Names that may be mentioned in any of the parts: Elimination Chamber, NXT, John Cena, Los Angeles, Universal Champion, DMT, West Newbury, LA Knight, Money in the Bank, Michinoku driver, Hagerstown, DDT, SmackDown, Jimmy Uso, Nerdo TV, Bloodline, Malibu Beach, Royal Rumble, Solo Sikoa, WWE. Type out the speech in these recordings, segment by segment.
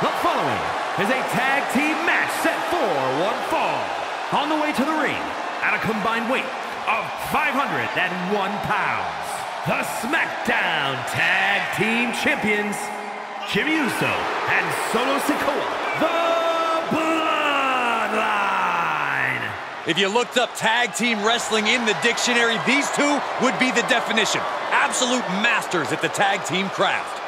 The following is a tag team match set for one fall. On the way to the ring, at a combined weight of 501 pounds, the SmackDown Tag Team Champions, Jimmy Uso and Solo Sikoa, the Bloodline. If you looked up tag team wrestling in the dictionary, these two would be the definition. Absolute masters at the tag team craft.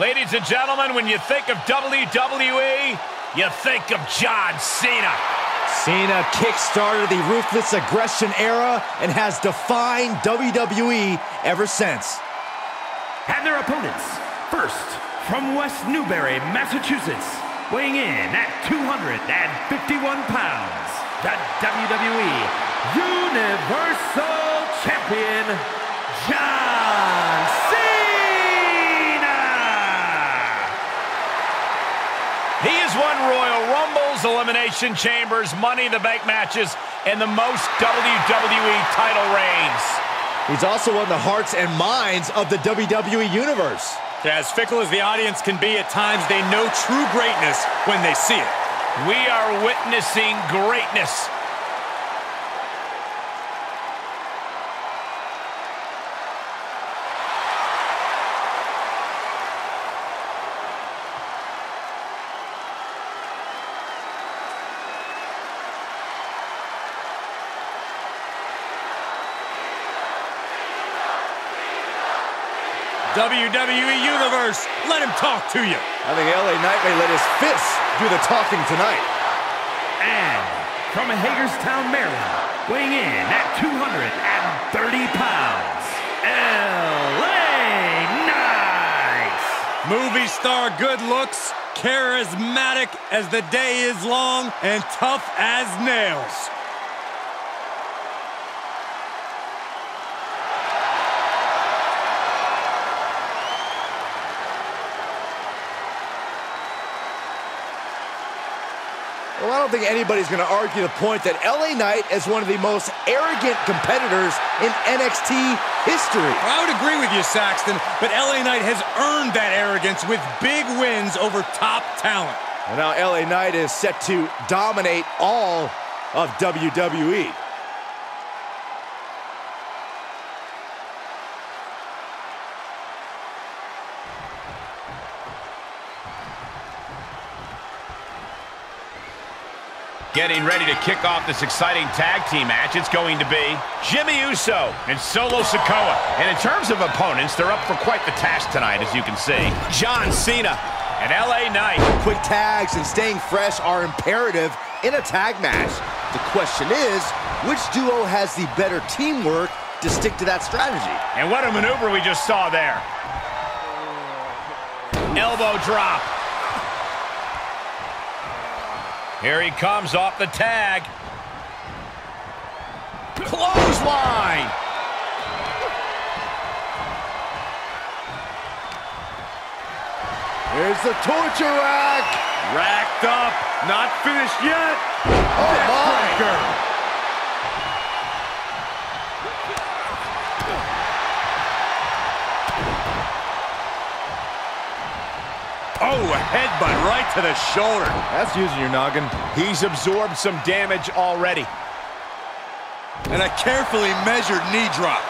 Ladies and gentlemen, when you think of WWE, you think of John Cena. Cena kickstarted the Ruthless Aggression era and has defined WWE ever since. And their opponents, first from West Newbury, Massachusetts, weighing in at 251 pounds, the WWE Universal Champion, John Cena. He has won Royal Rumbles, Elimination Chambers, Money in the Bank matches, and the most WWE title reigns. He's also won the hearts and minds of the WWE Universe. As fickle as the audience can be at times, they know true greatness when they see it. We are witnessing greatness. WWE Universe, let him talk to you. I think LA Knight may let his fists do the talking tonight. And from Hagerstown, Maryland, weighing in at 230 pounds, LA Knight. Movie star good looks, charismatic as the day is long, and tough as nails. Well, I don't think anybody's going to argue the point that LA Knight is one of the most arrogant competitors in NXT history. Well, I would agree with you, Saxton, but LA Knight has earned that arrogance with big wins over top talent. And now LA Knight is set to dominate all of WWE. Getting ready to kick off this exciting tag team match. It's going to be Jimmy Uso and Solo Sikoa. And in terms of opponents, they're up for quite the task tonight, as you can see. John Cena and LA Knight. Quick tags and staying fresh are imperative in a tag match. The question is, which duo has the better teamwork to stick to that strategy? And what a maneuver we just saw there. Elbow drop. Here he comes off the tag. Clothesline! Here's the torture rack. Racked up. Not finished yet. Oh, my. Oh, a headbutt right to the shoulder. That's using your noggin. He's absorbed some damage already. And a carefully measured knee drop.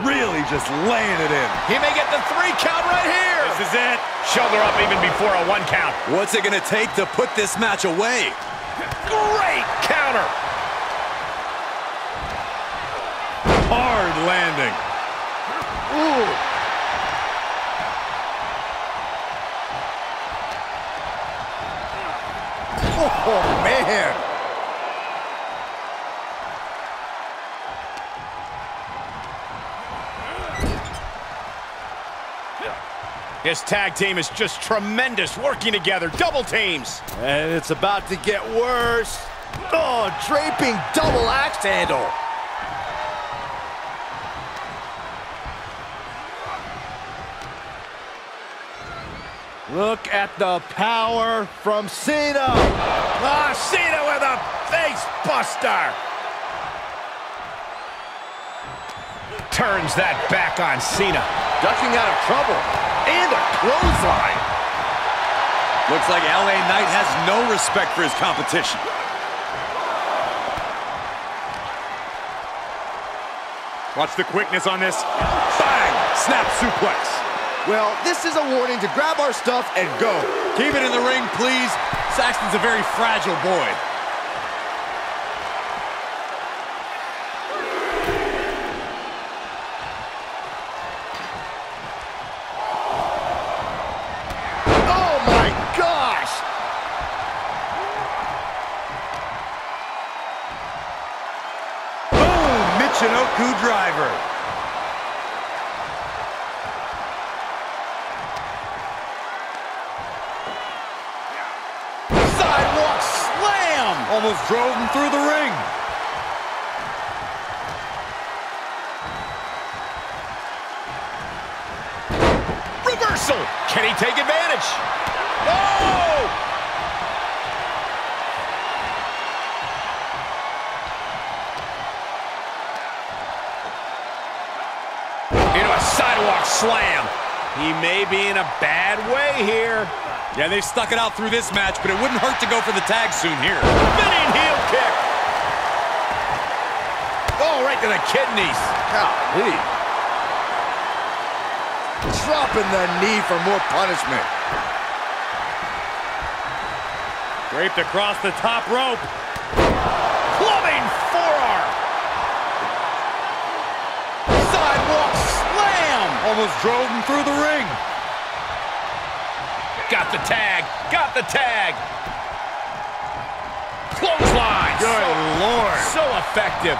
Really just laying it in. He may get the 3 count right here. This is it. Shoulder up even before a 1 count. What's it going to take to put this match away? Great counter. Hard landing. Ooh. Oh, man. This tag team is just tremendous working together. Double teams. And it's about to get worse. Oh, draping double axe handle. Look at the power from Cena. Ah, Cena with a face buster. Turns that back on Cena. Ducking out of trouble. And a clothesline. Looks like LA Knight has no respect for his competition. Watch the quickness on this. Bang! Snap suplex. Well, this is a warning to grab our stuff and go. Keep it in the ring, please. Saxton's a very fragile boy. Oh my gosh! Boom! Michinoku driver. Almost drove him through the ring. Reversal! Can he take advantage? Oh! Into a sidewalk slam. He may be in a bad way here. Yeah, they stuck it out through this match, but it wouldn't hurt to go for the tag soon here. Spinning heel kick. Oh, right to the kidneys. Golly. Dropping the knee for more punishment. Draped across the top rope. Clubbing forearm. Sidewalk slam. Almost drove him through the ring. Got the tag. Got the tag. Clothesline. Good Lord. So effective.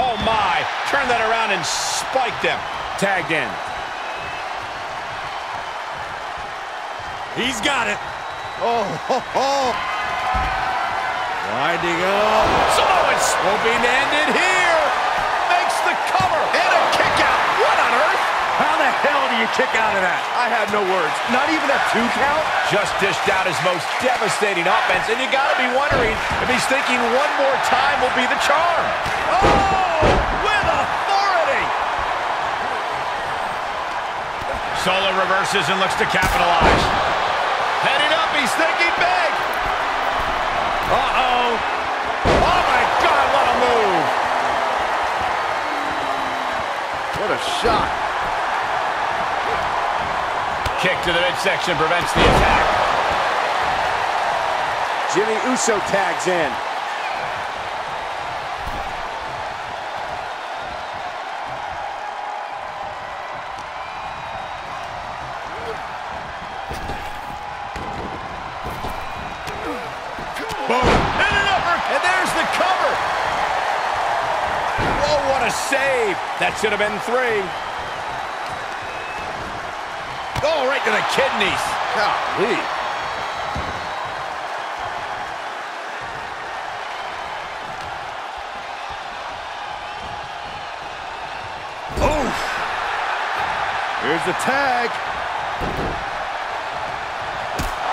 Oh, my. Turn that around and spike them. Tagged in. He's got it. Oh, ho, ho. Winding up. Samoan swooping to end it here. Makes the cover. And a kick out. What on earth? How the hell do you kick out of that? I had no words. Not even a 2 count? Just dished out his most devastating offense. And you gotta be wondering if he's thinking one more time will be the charm. Oh! With authority! Solo reverses and looks to capitalize. Heading up, he's thinking big. Uh-oh. Oh, my God, what a move. What a shot. Kick to the midsection prevents the attack. Jimmy Uso tags in. Save. That should have been 3. Oh, right to the kidneys. Golly. Oh. Here's the tag.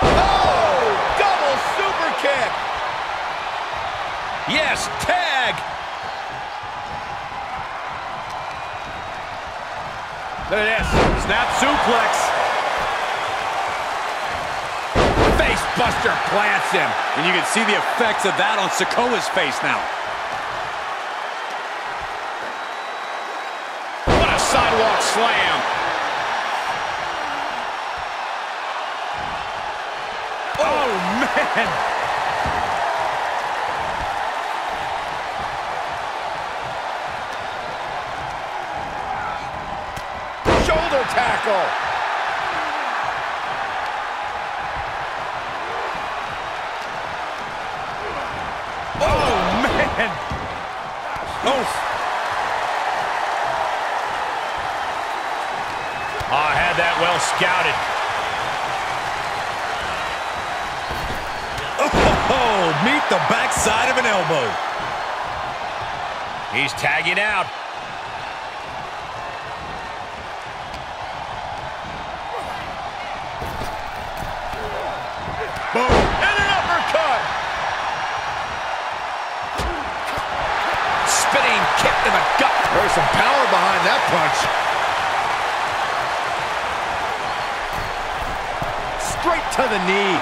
Oh, double super kick. Yes, tag. Look at this. Snap suplex. Face buster plants him. And you can see the effects of that on Sikoa's face now. What a sidewalk slam. Oh, man. Tackle. Oh, man. Oh. I had that well scouted. Oh, meet the backside of an elbow. He's tagging out. Boom. And an uppercut. Spinning kick to the gut. There's some power behind that punch. Straight to the knee.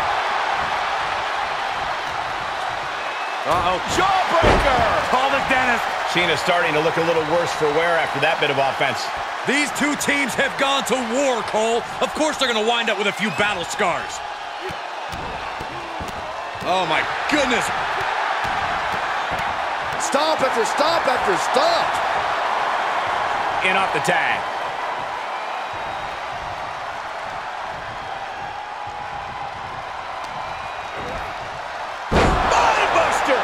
Uh-oh. Jawbreaker. Call the dentist. Cena's starting to look a little worse for wear after that bit of offense. These two teams have gone to war, Cole. Of course they're going to wind up with a few battle scars. Oh, my goodness. Stomp after stomp after stomp. In off the tag. Body buster.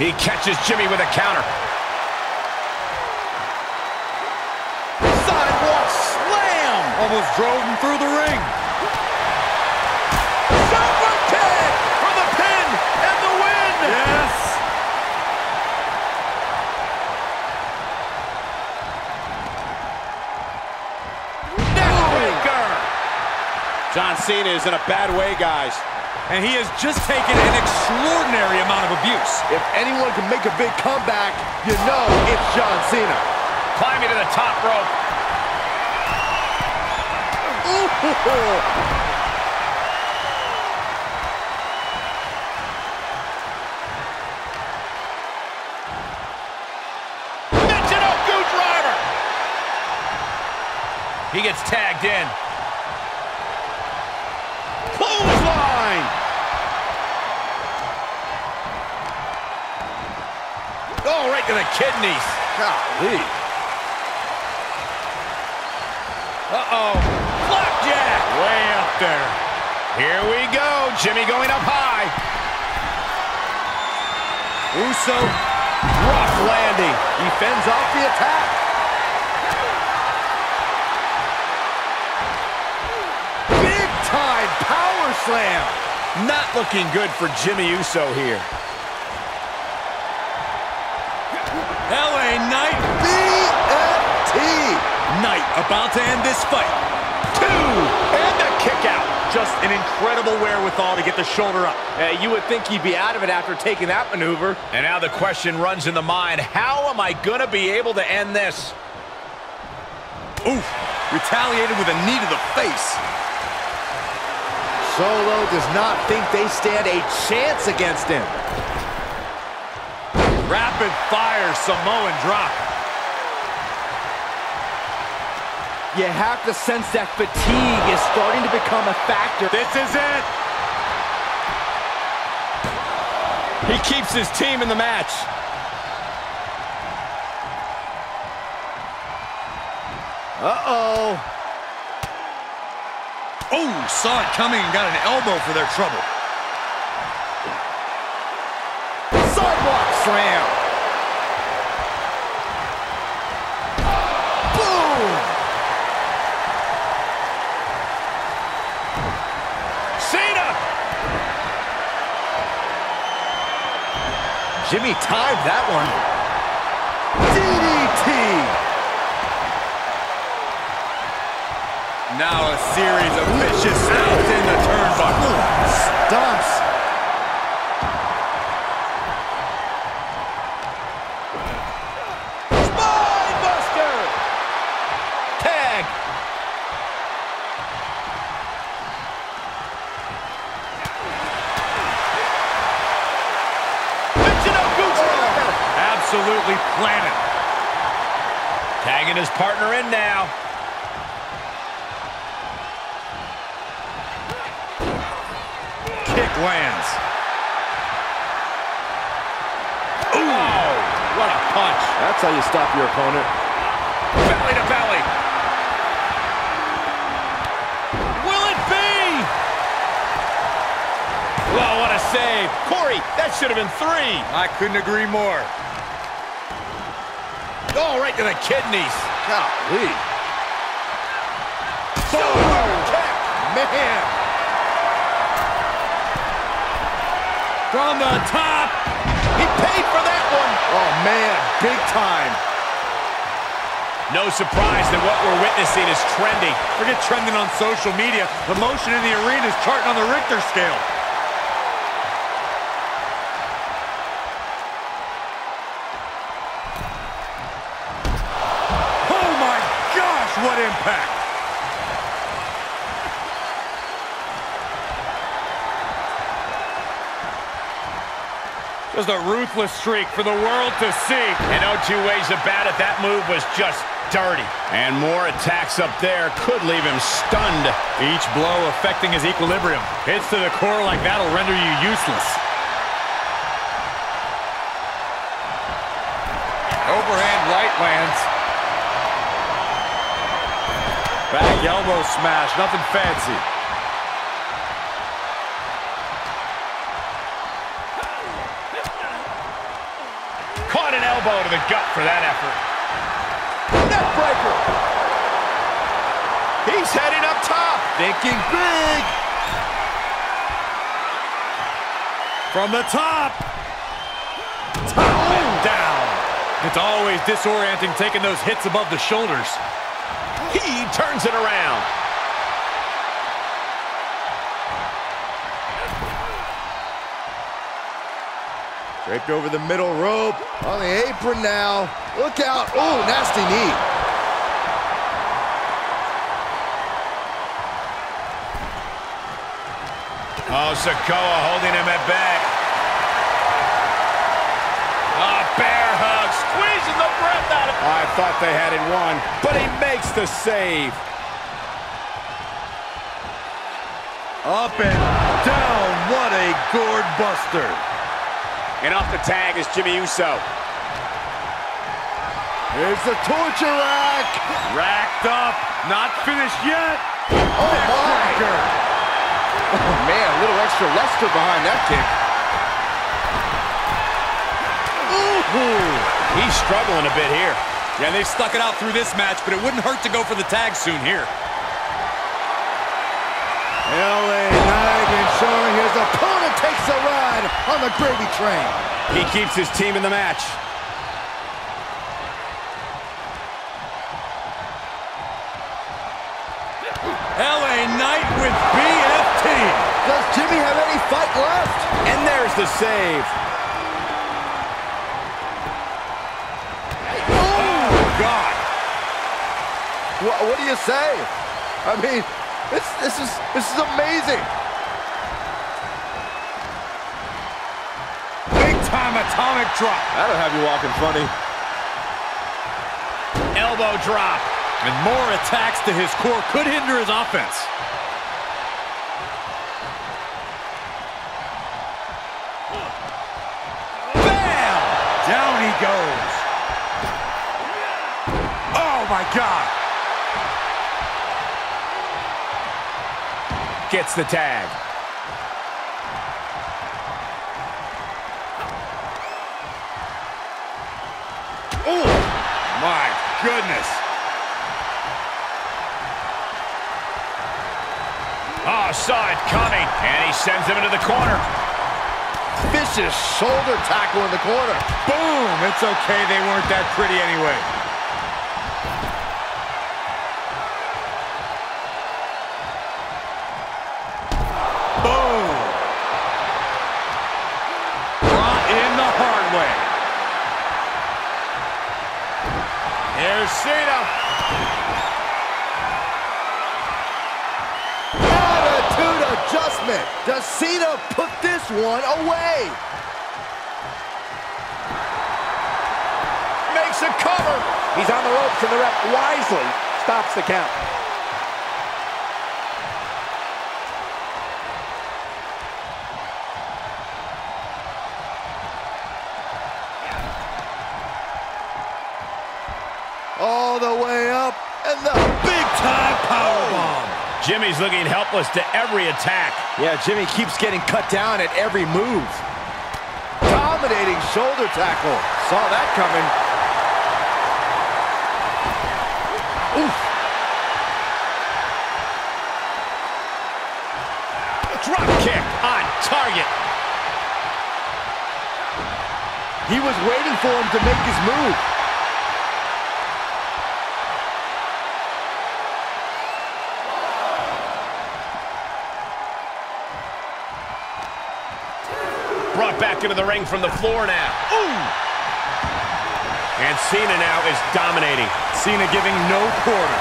He catches Jimmy with a counter. Almost drove him through the ring. Super kick for the pin and the win. Yes. Neckbreaker. John Cena is in a bad way, guys. And he has just taken an extraordinary amount of abuse. If anyone can make a big comeback, you know it's John Cena. Climbing to the top rope. Michinoku driver. He gets tagged in. Clothesline. Oh, right to the kidneys. Golly. Uh-oh. Way up there. Here we go. Jimmy going up high. Uso. Rough landing. He fends off the attack. Big time power slam. Not looking good for Jimmy Uso here. LA Knight. DMT. Knight about to end this fight. And the kick out. Just an incredible wherewithal to get the shoulder up. You would think he'd be out of it after taking that maneuver. And now the question runs in the mind, how am I going to be able to end this? Oof. Retaliated with a knee to the face. Solo does not think they stand a chance against him. Rapid fire Samoan drop. You have to sense that fatigue is starting to become a factor. This is it. He keeps his team in the match. Uh-oh. Oh, saw it coming and got an elbow for their trouble. Sidewalk slam. Jimmy timed that one. DDT! Now a series of vicious stomps in the turnbuckle. Stomps. Spinebuster! Tag! Absolutely planted. Tagging his partner in now. Kick lands. Ooh, what a punch. That's how you stop your opponent. Belly to belly. Will it be? Well, what a save. Corey, that should have been three. I couldn't agree more. Oh, right to the kidneys. Golly. Super kick. Man. from the top. He paid for that one. Oh, man, big time. No surprise that what we're witnessing is trending. Forget trending on social media. The motion in the arena is charting on the Richter scale. Oh, my gosh, what impact. Just a ruthless streak for the world to see. And no two ways about it. That move was just dirty. And more attacks up there could leave him stunned. Each blow affecting his equilibrium. Hits to the core like that'll render you useless. Overhand right lands. Back elbow smash. Nothing fancy. To the gut for that effort. Neck breaker. He's heading up top. Thinking big. From the top. Top and down. It's always disorienting taking those hits above the shoulders. He turns it around. Draped over the middle rope, on the apron now. Look out, oh, nasty knee. Oh, Sikoa holding him at bay. Oh, bear hug, squeezing the breath out of him. I thought they had it won, but he makes the save. Up and down, what a gourd buster. And off the tag is Jimmy Uso. Here's the torture rack. Racked up. Not finished yet. Oh, my. Oh, man, a little extra luster behind that kick. Ooh. He's struggling a bit here. Yeah, they've stuck it out through this match, but it wouldn't hurt to go for the tag soon here. LA Knight ensuring his opponent takes a ride on the gravy train. He keeps his team in the match. LA Knight with BFT. Does Jimmy have any fight left? And there's the save. Oh, God. What do you say? I mean, this is amazing. Big time atomic drop. That'll have you walking funny. Elbow drop. And more attacks to his core could hinder his offense. Bam! Down he goes. Oh, my God. Gets the tag. Oh, my goodness. Oh, saw it coming. And he sends him into the corner. Vicious shoulder tackle in the corner. Boom. It's okay. They weren't that pretty anyway. Cena. Attitude adjustment. Does Cena put this one away? Makes a cover. He's on the ropes and the ref wisely stops the count. All the way up, and the big-time powerbomb. Jimmy's looking helpless to every attack. Yeah, Jimmy keeps getting cut down at every move. Dominating shoulder tackle. Saw that coming. Oof. Drop kick on target. He was waiting for him to make his move. Brought back into the ring from the floor now. Ooh! And Cena now is dominating. Cena giving no quarter.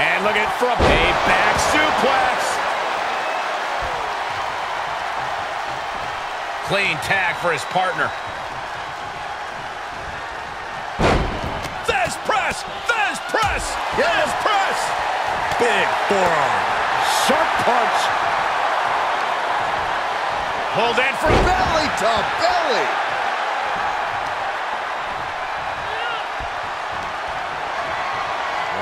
And look at from a back suplex. Clean tag for his partner. Fez press! Fez press! Fez press! Big forearm. Sharp punch. Hold in for belly to belly.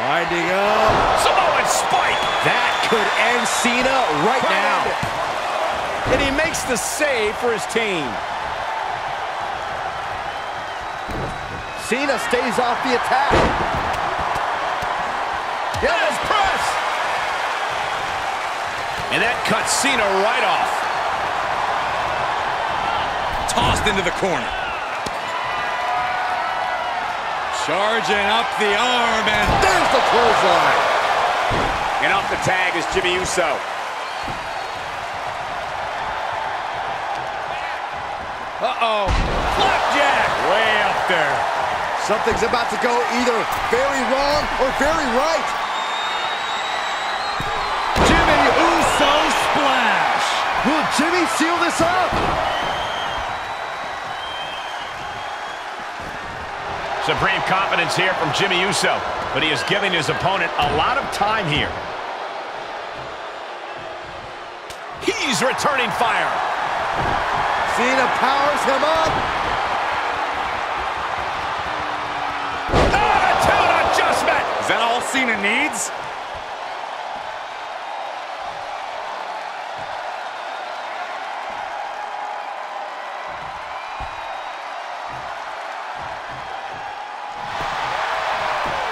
Winding up. Samoan spike. That could end Cena right now. And he makes the save for his team. Cena stays off the attack. Yes, press. And that cuts Cena right off. Tossed into the corner. Charging up the arm, and there's the clothesline. And off the tag is Jimmy Uso. Uh-oh. Flapjack! Way up there. Something's about to go either very wrong or very right. Jimmy Uso splash. Will Jimmy seal this up? Supreme confidence here from Jimmy Uso, but he is giving his opponent a lot of time here. He's returning fire. Cena powers him up. Attitude adjustment. Is that all Cena needs?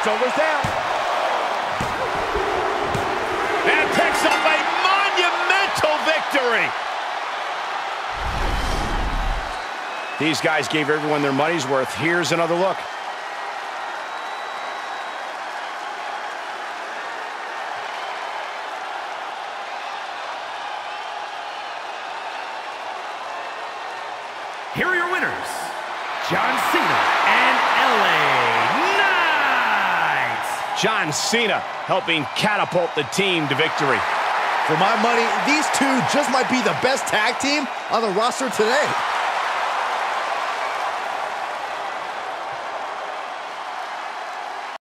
Shoulders down. And picks up a monumental victory. These guys gave everyone their money's worth. Here's another look. Here are your winners, John Cena and LA. John Cena helping catapult the team to victory. For my money, these two just might be the best tag team on the roster today.